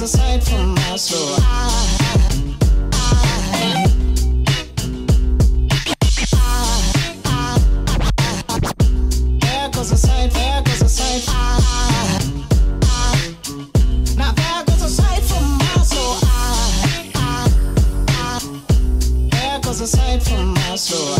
was a sight for my soul. There goes a sight, there goes a sight. Now there goes a sight for my soul. There goes a sight for my soul.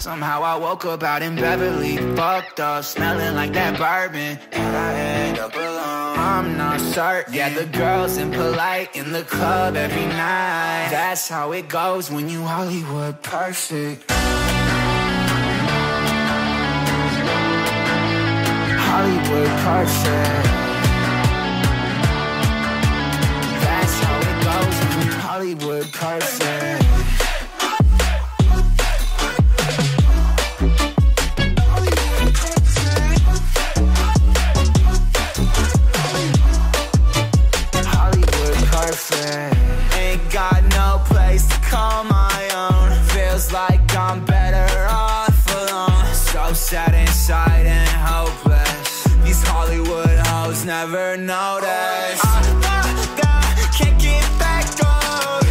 Somehow I woke up out in Beverly, fucked up, smelling like that bourbon, and I end up alone. I'm not certain. Yeah, the girls impolite in the club every night. That's how it goes when you Hollywood perfect. Hollywood perfect. That's how it goes when you Hollywood perfect. Ain't got no place to call my own. Feels like I'm better off alone. So sad inside and hopeless. These Hollywood hoes never notice. I can't get back on.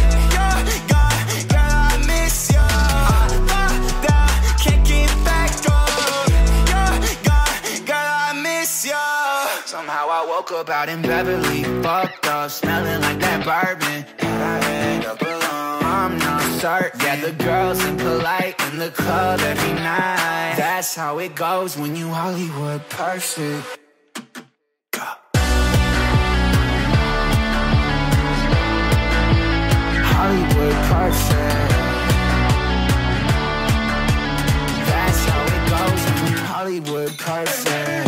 Girl, I miss you. I can't get back on. Girl, I miss you. Somehow I woke up out in Beverly, fucked up, smelling like that bourbon, and I end up alone. I'm not certain. Yeah, the girls impolite in the club every night. That's how it goes when you Hollywood perfect. Hollywood perfect. That's how it goes when you Hollywood perfect.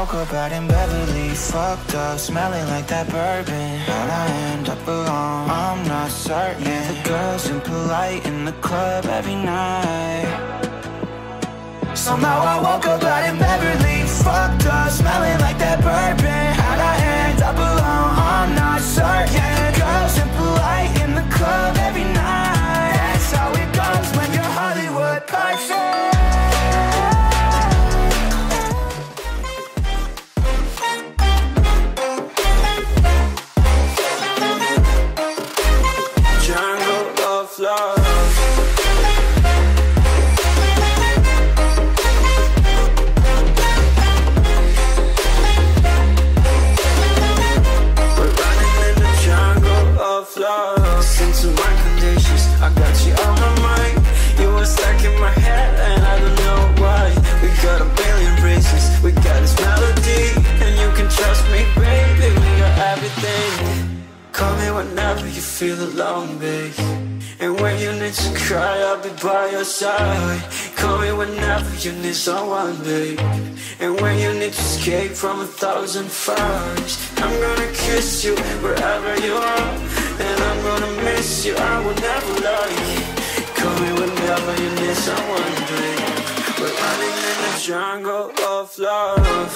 Woke up out in Beverly, fucked up, smelling like that bourbon, and I end up alone. I'm not certain. Yeah, the girls impolite in the club every night. Somehow I woke up out in Beverly, fucked up, smelling like that bourbon, and I end up alone. I'm not certain. Yeah, the girls impolite in the club every night. That's how it goes when you're Hollywood perfect. Whenever you feel alone, babe, and when you need to cry, I'll be by your side. Call me whenever you need someone, babe, and when you need to escape from 1,000 fires. I'm gonna kiss you wherever you are, and I'm gonna miss you, I will never lie. Call me whenever you need someone, babe. We're running in the jungle of love.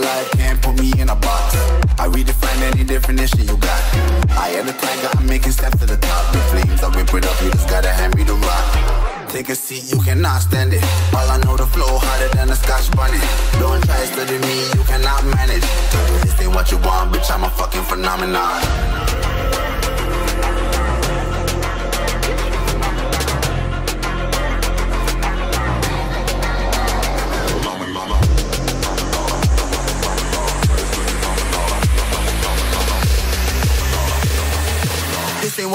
life, can't put me in a box. I redefine any definition you got. I am the tiger, I'm making steps to the top. The flames, I whip it up, you just gotta hand me the rock. Take a seat, you cannot stand it. All I know, the flow harder than a scotch bunny. Don't try studying me, you cannot manage. This ain't what you want, bitch, I'm a fucking phenomenon. Ain't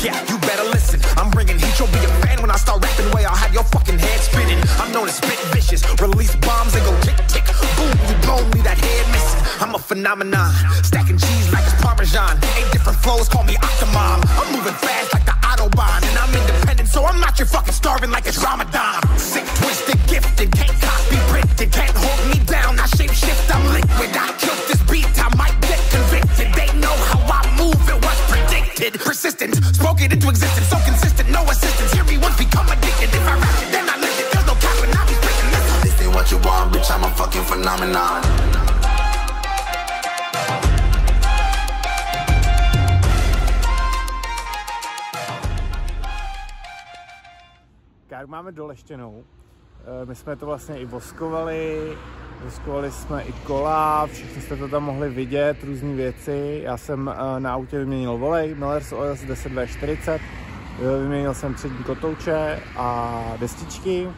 Yeah, you better listen, I'm bringing heat, you'll be a fan when I start rapping, way I'll have your fucking head spinning. I'm known as spit vicious, release bombs and go tick tick, boom, you gon' leave that head missing. I'm a phenomenon, stacking cheese like it's Parmesan. 8 different flows, call me Octomom. I'm moving fast like the Autobahn, and I'm independent, so I'm not your fucking starving like it's Ramadan. Sick, twisted, gifted, can't copy, printed, can't hold me down, I shape shift, I'm liquid, I killed this beat, I might get convicted. They know how I move, it was predicted, persistent. Get into existence, so consistent, no assistance. Hear me once, become addicted. If I rap it, then I live it. There's no cap and I be freaking listen. This ain't what you want, bitch, I'm a fucking phenomenon. Káru máme doleštěnou. My jsme to vlastně i voskovali. Voskovali jsme i kola, všichni jste to tam mohli vidět, různé věci. Já jsem na autě vyměnil volej, Miller's Oil 10V40, vyměnil jsem přední kotouče a destičky.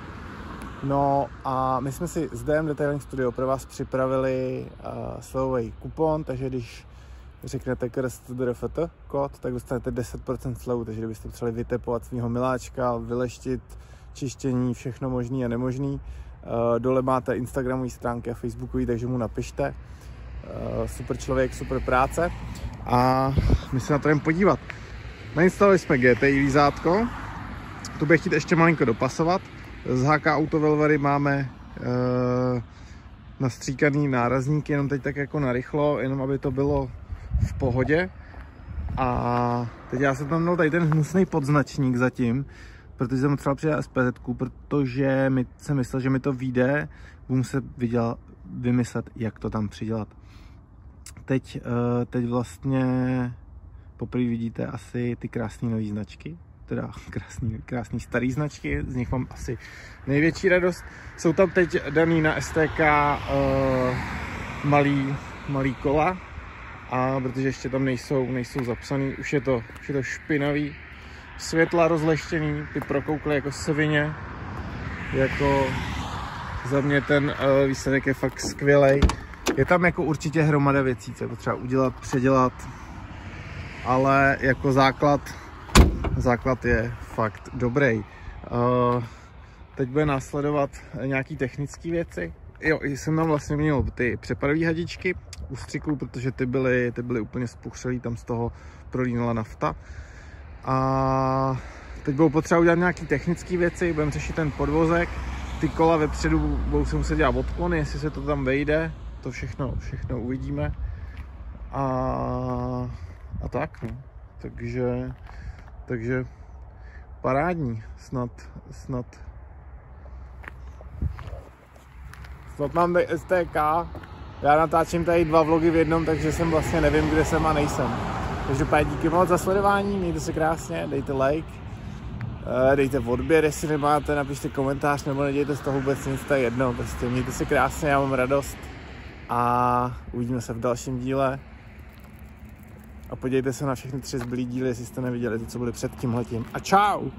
No a my jsme si s DM Detailing Studio pro vás připravili slevový kupon, takže když řeknete KRSTDRFT kód, tak dostanete 10% slevu, takže kdybyste potřebovali vytepovat svého miláčka, vyleštit, čištění, všechno možný a nemožný. Dole máte Instagramové stránky a Facebookové, takže mu napište. Super člověk, super práce. A my se na to jdeme podívat. Nainstalovali jsme GTI lízátko. To bude chtít ještě malinko dopasovat. Z HK Auto Velvary máme nastříkaný nárazníky, jenom teď tak jako narychlo, jenom aby to bylo v pohodě. A teď já jsem tam měl tady ten hnusný podznačník zatím, protože jsem třeba přijel SPZ-ku, protože jsem myslel, že mi to vyjde, budu se vymyslet, jak to tam přidělat. Teď vlastně poprvé vidíte asi ty krásné nové značky, teda krásné staré značky, z nich mám asi největší radost. Jsou tam teď daný na STK malý kola, a protože ještě tam nejsou zapsaný, už je to špinavý. Světla rozleštěný, ty prokoukly jako svině, jako za mě ten výsledek je fakt skvělej. Je tam jako určitě hromada věcí, co je potřeba udělat, předělat, ale jako základ je fakt dobrý. Teď bude následovat nějaký technické věci. Jo, jsem tam vlastně měl ty přepadové hadičky u střiků, protože ty byly úplně spuchřelý, tam z toho prolínala nafta. A teď budou potřeba udělat nějaké technické věci, budeme řešit ten podvozek, ty kola vepředu budou se muset dělat odklony, jestli se to tam vejde, to všechno uvidíme. A tak, no. Takže parádní, snad mám STK, já natáčím tady 2 vlogy v jednom, takže jsem vlastně nevím, kde jsem a nejsem. Každopádně díky moc za sledování, mějte se krásně, dejte like, dejte odběr, jestli nemáte, napište komentář, nebo nedějte z toho vůbec nic, to je jedno, prostě mějte se krásně, já mám radost a uvidíme se v dalším díle a podívejte se na všechny 3 zbylý díly, jestli jste neviděli to, co bude před tímhletím a čau!